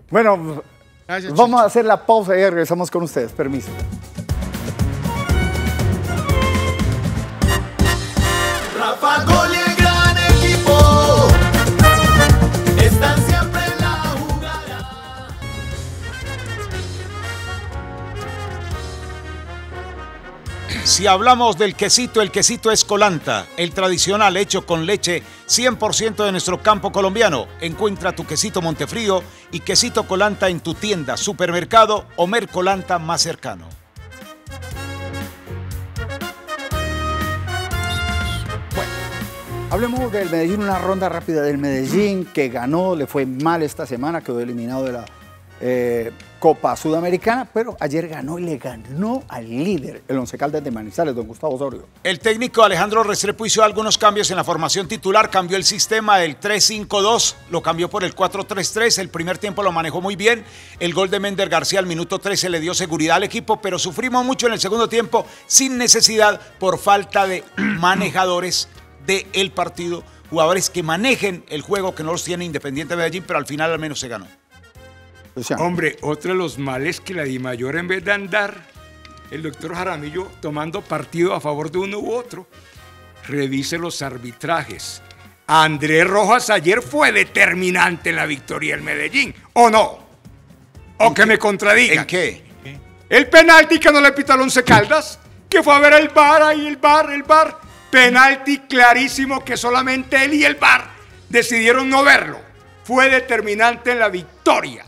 Bueno, gracias, vamos a hacer la pausa y regresamos con ustedes, permiso. Rafa Gol y el gran equipo están siempre en la jugada. Si hablamos del quesito, el quesito es Colanta, el tradicional hecho con leche 100% de nuestro campo colombiano. Encuentra tu quesito Montefrío y quesito Colanta en tu tienda, supermercado o Mercolanta más cercano. Bueno, hablemos del Medellín, una ronda rápida del Medellín que ganó, le fue mal esta semana, quedó eliminado de la Copa Sudamericana, pero ayer ganó y le ganó al líder, el Once Caldas de Manizales, don Gustavo Osorio. El técnico Alejandro Restrepo hizo algunos cambios en la formación titular, cambió el sistema del 3-5-2, lo cambió por el 4-3-3, el primer tiempo lo manejó muy bien, el gol de Mender García al minuto 13 le dio seguridad al equipo, pero sufrimos mucho en el segundo tiempo sin necesidad por falta de manejadores del partido, jugadores que manejen el juego que no los tiene Independiente Medellín, pero al final al menos se ganó. Luciano. Hombre, otro de los males que la Dimayor, en vez de andar, el doctor Jaramillo tomando partido a favor de uno u otro, revise los arbitrajes. Andrés Rojas ayer fue determinante en la victoria del Medellín, ¿o no? ¿O que me contradiga? ¿En qué? El penalti que no le pita al Once Caldas, que fue a ver el VAR, ahí el VAR. Penalti clarísimo que solamente él y el VAR decidieron no verlo. Fue determinante en la victoria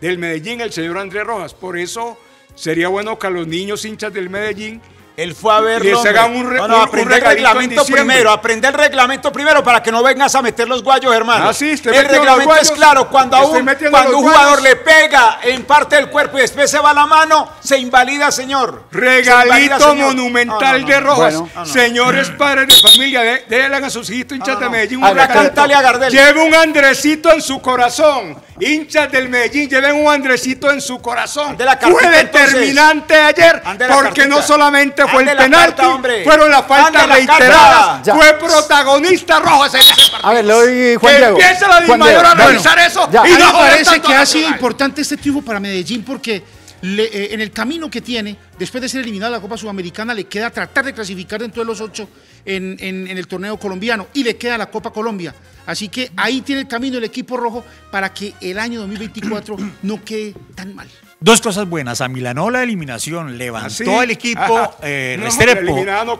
del Medellín, el señor Andrés Rojas. Por eso sería bueno que a los niños hinchas del Medellín él fue a verlo, les hagan un reglamento primero, aprende el reglamento primero para que no vengas a meter los guayos, hermano. Ah, sí, el reglamento guayos, es claro, cuando un jugador le pega en parte del cuerpo y después se va la mano, se invalida, señor. Regalito monumental de Rojas. Bueno, señores padres de familia, déjenle a sus hijitos hinchas de Medellín un regalito. Lleve un Andresito en su corazón. Hinchas del Medellín, lleven un Andresito en su corazón. Fue determinante ayer, porque no solamente fue el penalti, fueron las faltas reiteradas. Fue protagonista Rojas en ese partido. A ver, le doy Juan Diego. Empieza la Dimayor a revisar eso. Y no parece que ha sido importante este triunfo para Medellín, porque en el camino que tiene, después de ser eliminado de la Copa Sudamericana, le queda tratar de clasificar dentro de los 8 en el torneo colombiano y le queda la Copa Colombia. Así que ahí tiene el camino el equipo rojo para que el año 2024 no quede tan mal. Dos cosas buenas, amilanó la eliminación, levantó el equipo Restrepo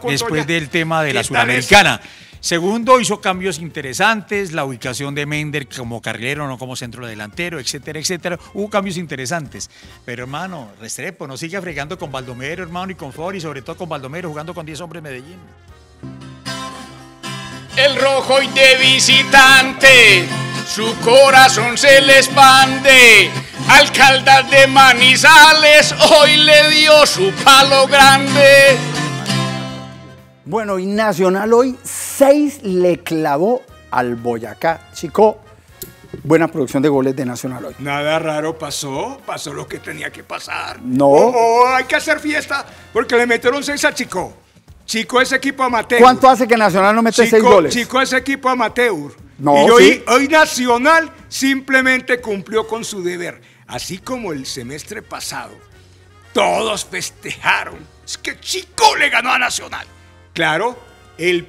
después del tema de la Sudamericana. Segundo, hizo cambios interesantes, la ubicación de Mender como carrilero, no como centro delantero, etcétera, etcétera. Hubo cambios interesantes. Pero, hermano, Restrepo no siga fregando con Baldomero, hermano, y con Flor, y sobre todo con Baldomero, jugando con 10 hombres Medellín. El rojo y de visitante, su corazón se le expande. Al Caldas de Manizales hoy le dio su palo grande. Bueno, y Nacional hoy 6 le clavó al Boyacá Chicó. Buena producción de goles de Nacional hoy. Nada raro pasó, pasó lo que tenía que pasar. No. Hay que hacer fiesta porque le metieron 6 a Chicó. Chicó es equipo amateur. ¿Cuánto hace que Nacional no mete 6 goles? Chicó es equipo amateur. No, y hoy Nacional simplemente cumplió con su deber. Así como el semestre pasado, todos festejaron. Es que Chicó le ganó a Nacional. Claro, el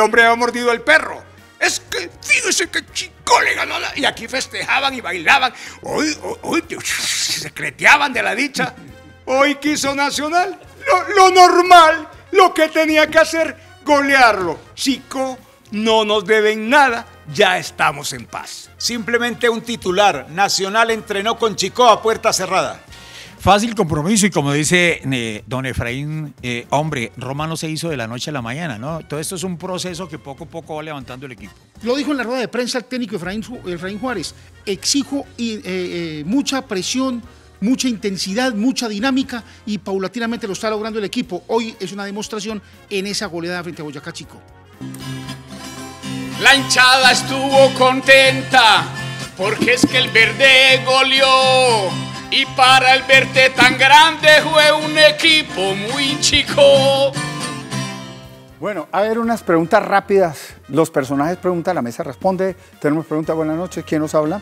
hombre había mordido al perro. Es que fíjese que Chicó le ganó y aquí festejaban y bailaban. Hoy se creteaban de la dicha. Hoy quiso Nacional lo normal, lo que tenía que hacer, golearlo. Chicó, no nos deben nada, ya estamos en paz. Simplemente un titular, Nacional entrenó con Chicó a puerta cerrada. Fácil compromiso y como dice don Efraín, hombre, Roma no se hizo de la noche a la mañana, ¿no? Todo esto es un proceso que poco a poco va levantando el equipo. Lo dijo en la rueda de prensa el técnico Efraín Juárez, exijo mucha presión, mucha intensidad, mucha dinámica y paulatinamente lo está logrando el equipo. Hoy es una demostración en esa goleada frente a Boyacá Chicó. La hinchada estuvo contenta porque es que el verde goleó. Y para el verte tan grande fue un equipo muy chico. Bueno, a ver, unas preguntas rápidas. Los personajes preguntan, la mesa responde. Tenemos preguntas, buenas noches. ¿Quién nos habla?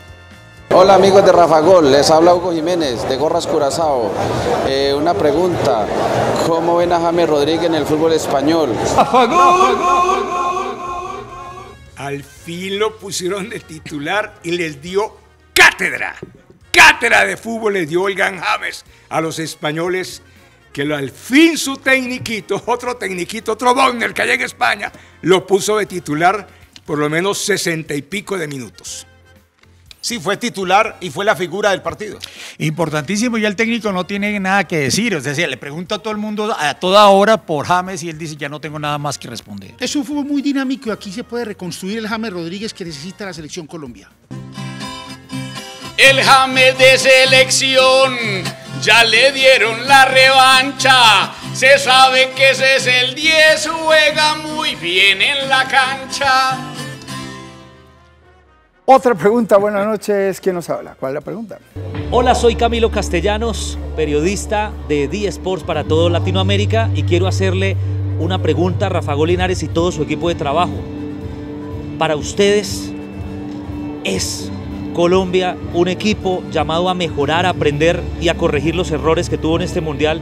Hola amigos de Rafa Gol, les habla Hugo Jiménez de Gorras Curazao. Una pregunta, ¿cómo ven a James Rodríguez en el fútbol español? ¡Rafa Gol! Al fin lo pusieron de titular y les dio cátedra. Cátedra de fútbol les dio el gran James a los españoles que al fin su tecniquito, otro Bogner que hay en España, lo puso de titular por lo menos 60 y pico de minutos. Sí, fue titular y fue la figura del partido. Importantísimo, ya el técnico no tiene nada que decir, es decir, le pregunta a todo el mundo a toda hora por James y él dice ya no tengo nada más que responder. Es un fútbol muy dinámico y aquí se puede reconstruir el James Rodríguez que necesita la selección Colombia. El James de selección, ya le dieron la revancha, se sabe que ese es el 10, juega muy bien en la cancha. Otra pregunta, buenas noches, ¿quién nos habla? ¿Cuál es la pregunta? Hola, soy Camilo Castellanos, periodista de eSports para todo Latinoamérica y quiero hacerle una pregunta a Rafa Gol Linares y todo su equipo de trabajo. Para ustedes, ¿es Colombia un equipo llamado a mejorar, a aprender y a corregir los errores que tuvo en este Mundial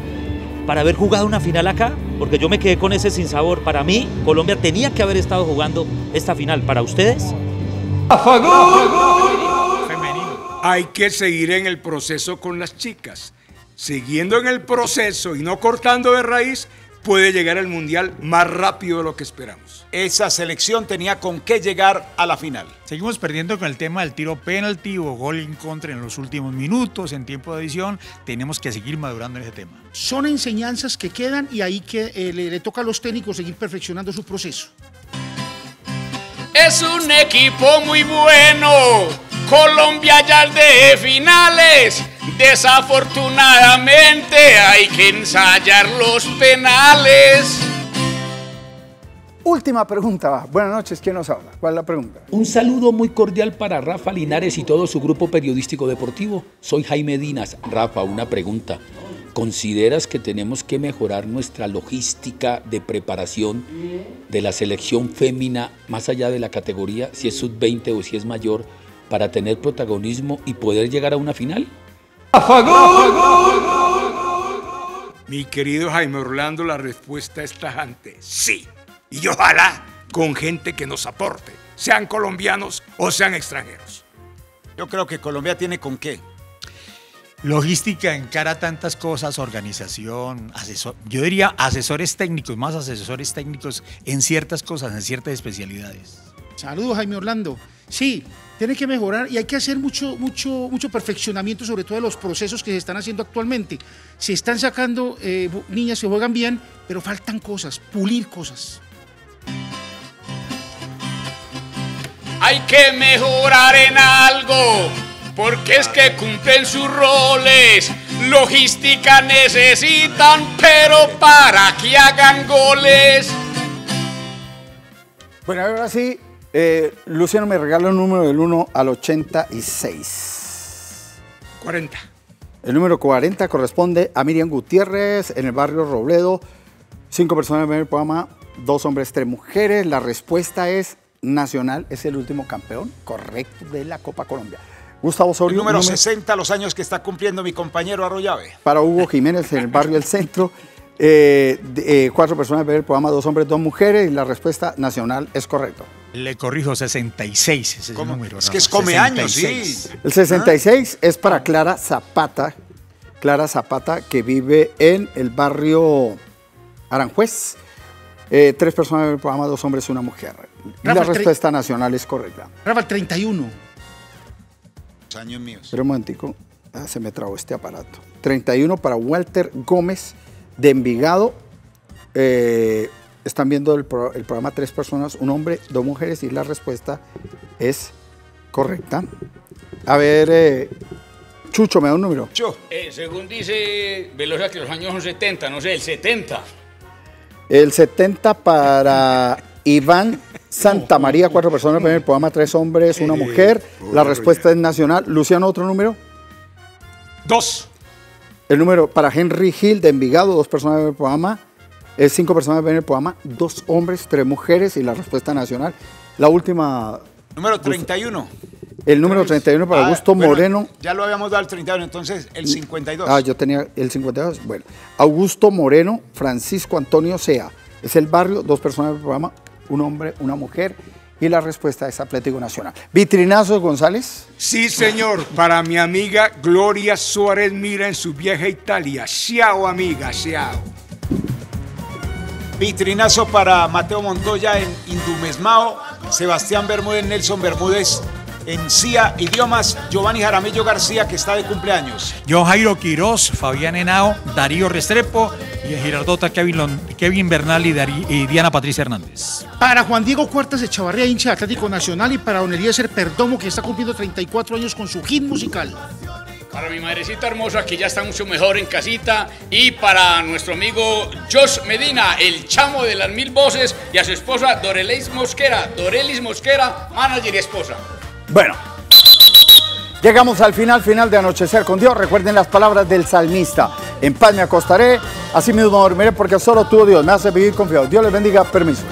para haber jugado una final acá? Porque yo me quedé con ese sinsabor. Para mí, Colombia tenía que haber estado jugando esta final. ¿Para ustedes? Rafa Gol. Femenino. Hay que seguir en el proceso con las chicas. Siguiendo en el proceso y no cortando de raíz, puede llegar al Mundial más rápido de lo que esperamos. Esa selección tenía con qué llegar a la final. Seguimos perdiendo con el tema del tiro penalti o gol en contra en los últimos minutos, en tiempo de adición. Tenemos que seguir madurando en ese tema. Son enseñanzas que quedan y ahí que le toca a los técnicos seguir perfeccionando su proceso. Es un equipo muy bueno, Colombia ya es de finales, desafortunadamente hay que ensayar los penales. Última pregunta, buenas noches, ¿quién nos habla? ¿Cuál es la pregunta? Un saludo muy cordial para Rafa Linares y todo su grupo periodístico deportivo. Soy Jaime Dinas. Rafa, una pregunta. ¿Consideras que tenemos que mejorar nuestra logística de preparación de la selección fémina, más allá de la categoría, si es sub-20 o si es mayor, para tener protagonismo y poder llegar a una final? ¡Rafa Gol! Mi querido Jaime Orlando, la respuesta es tajante. Sí, y ojalá con gente que nos aporte, sean colombianos o sean extranjeros. Yo creo que Colombia tiene con qué. Logística encara tantas cosas, organización, asesor, yo diría asesores técnicos, más asesores técnicos en ciertas cosas, en ciertas especialidades. Saludos, Jaime Orlando. Sí, tiene que mejorar y hay que hacer mucho perfeccionamiento, sobre todo de los procesos que se están haciendo actualmente. Se están sacando niñas que juegan bien, pero faltan cosas, pulir cosas. Hay que mejorar en algo. Porque es que cumplen sus roles, logística necesitan, pero para que hagan goles. Bueno, ahora sí, Luciano me regala un número del 1 al 86. 40. El número 40 corresponde a Miriam Gutiérrez en el barrio Robledo. 5 personas en el programa, 2 hombres, 3 mujeres. La respuesta es Nacional, es el último campeón correcto de la Copa Colombia. Gustavo Osorio. El número 60, los años que está cumpliendo mi compañero Arroyave. Para Hugo Jiménez, en el barrio El Centro. 4 personas ven el programa, 2 hombres, 2 mujeres. Y la respuesta Nacional es correcta. Le corrijo, 66 es el número. Es que es come 66. Años, sí. El 66 es para Clara Zapata. Clara Zapata, que vive en el barrio Aranjuez. 3 personas ven el programa, 2 hombres, 1 mujer. Y Rafa, la respuesta Nacional es correcta. Rafa, 31. Años míos. Pero un momentico, se me trabó este aparato. 31 para Walter Gómez de Envigado. Están viendo el programa 3 personas, 1 hombre, 2 mujeres y la respuesta es correcta. A ver, Chucho, me da un número. Chucho, según dice Velosa que los años son 70, no sé, el 70. El 70 para Iván Santa María, 4 personas, en el programa, 3 hombres, 1 mujer. La respuesta es Nacional. Luciano, ¿otro número? 2. El número para Henry Gil de Envigado, 2 personas en el programa, 5 personas en el programa, 2 hombres, 3 mujeres y la respuesta Nacional. La última... Número 31. El número 31 para Augusto Moreno. Ya lo habíamos dado el 31, entonces el 52. Ah, yo tenía el 52. Bueno, Augusto Moreno, Francisco Antonio Sea. Es el barrio, 2 personas en el programa, 1 hombre, 1 mujer. Y la respuesta es Atlético Nacional. ¿Vitrinazos, González? Sí, señor. Para mi amiga Gloria Suárez Mira en su viaje a Italia. Ciao, amiga, ciao. Vitrinazo para Mateo Montoya en Indumesmao, Sebastián Bermúdez, Nelson Bermúdez en CIA Idiomas, Giovanni Jaramillo García, que está de cumpleaños. John Jairo Quirós, Fabián Henao, Darío Restrepo, y en Girardota, Kevin Bernal y Diana Patricia Hernández. Para Juan Diego Cuartas Echavarría, hincha de Atlético Nacional, y para don Eliezer Perdomo, que está cumpliendo 34 años con su hit musical. Para mi madrecita hermosa, que ya está mucho mejor en casita, y para nuestro amigo Josh Medina, el chamo de las mil voces, y a su esposa Dorelis Mosquera, manager y esposa. Bueno, llegamos al final de Anochecer con Dios. Recuerden las palabras del salmista: en paz me acostaré, así mismo dormiré, porque solo tú, Dios, me hace vivir confiado. Dios les bendiga, permiso.